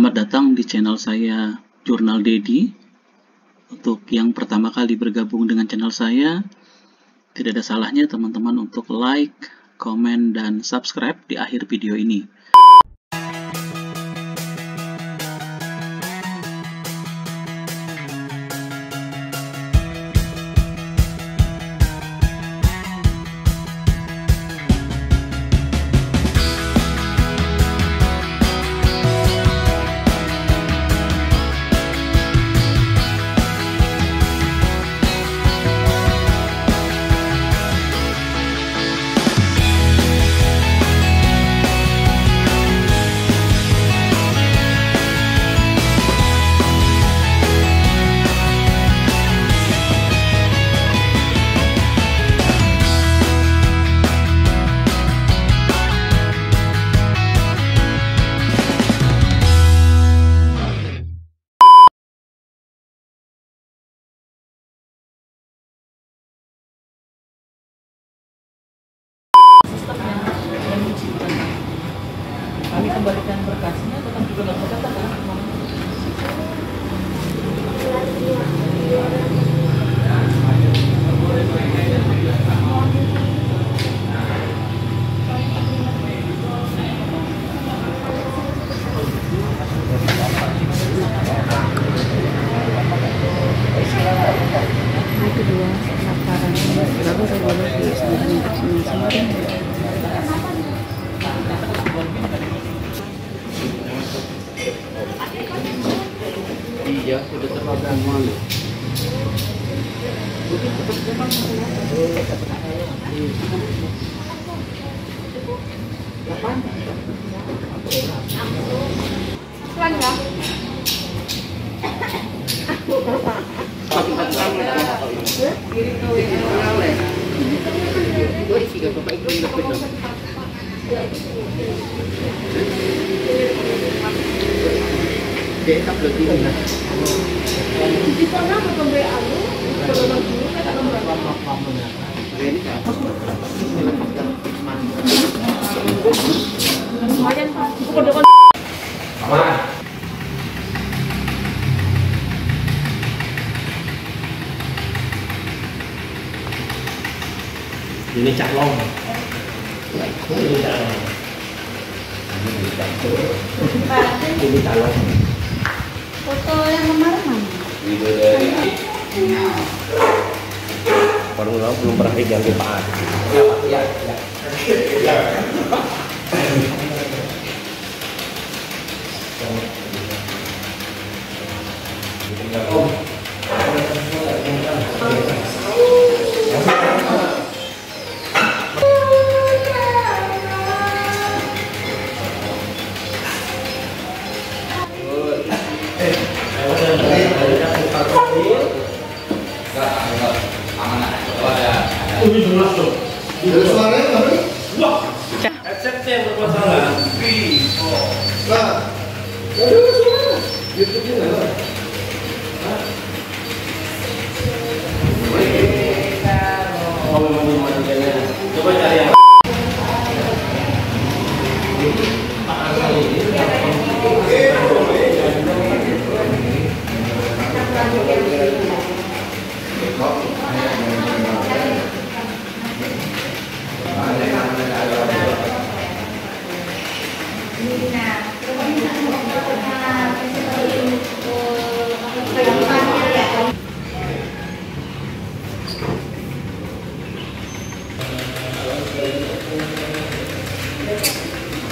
Selamat datang di channel saya, Jurnal Deddy. Untuk yang pertama kali bergabung dengan channel saya, tidak ada salahnya teman-teman untuk like, komen, dan subscribe di akhir video ini. Kami kembalikan berkasnya, tetap juga nggak berkata kan? Iya, sudah terlalu malu. Tetap lebih rendah. Di sana pembeli alu, kalau dulu kata nomor berapa? Ini apa? Lumayan pak, bukan apa? Ini cak long. Ini cak long. Foto yang kemarin mana? Video dari baru lama belum pernah diganti Pak Ar. Ya.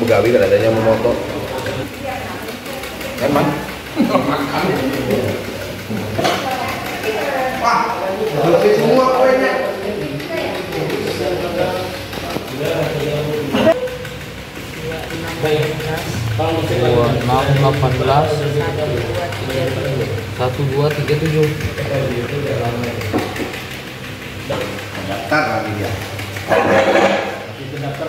Kebegawi kan adanya memoto. Emang? Makan. Wah, lebih semua kuenya. Mau 18 1237. Daftar lagi dia. Daftar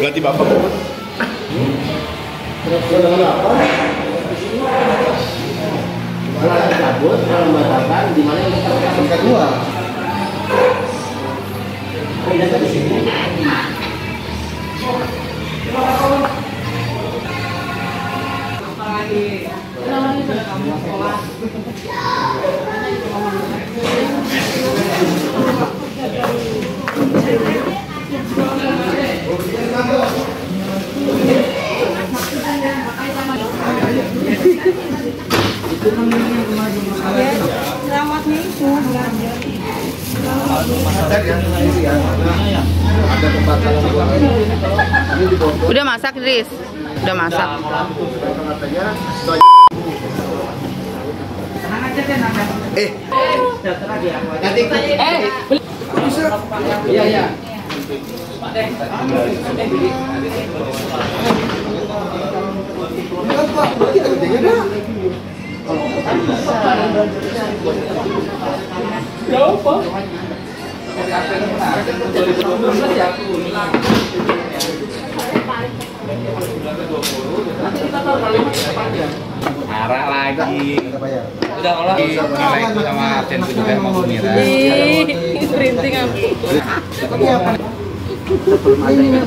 Ganti bapak kan? Apa? Malah cabut, malah membatalkan, di mana yang kita kedua? Ternyata di sini. Kenapa lagi pada kamu sekolah? Udah masak, Dris? Udah masak. Iya. Arah lagi. Udah olah sama Aten juga mau Mira. Ih, printing aku. Sebelum ada yang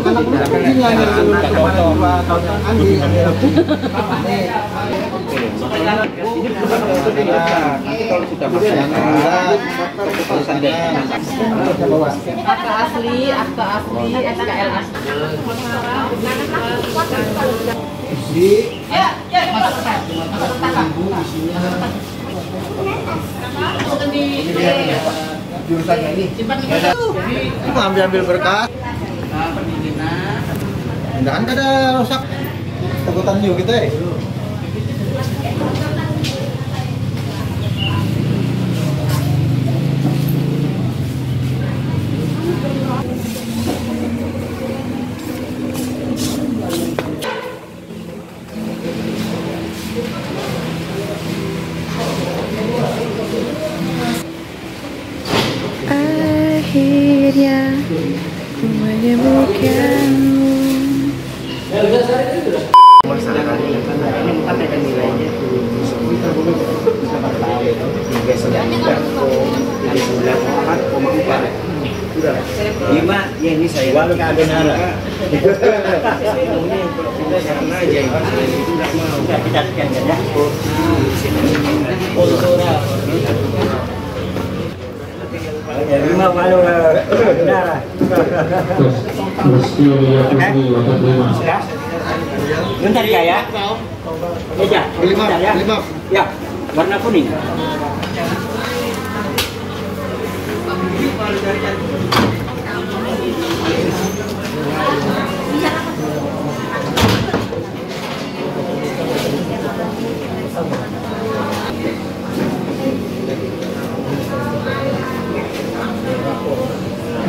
akta asli SKL asli. Jurusannya ini kita ambil berkas pendinginan enggak kan ada rusak takutan juga kita ya Terima kasih. bentar ya. Bentar ya. Ya, warna kuning.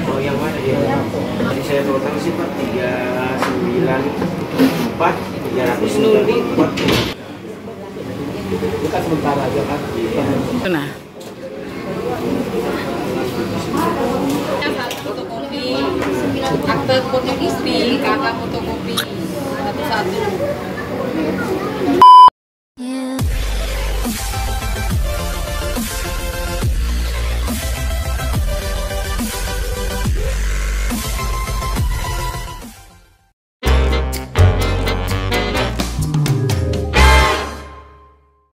Oh, yang mana dia? Jadi saya total sih Pak 394 300. Bukan sementara aja kan. Nah. Fotokopi, akte foto istri, kakak fotokopi satu-satu.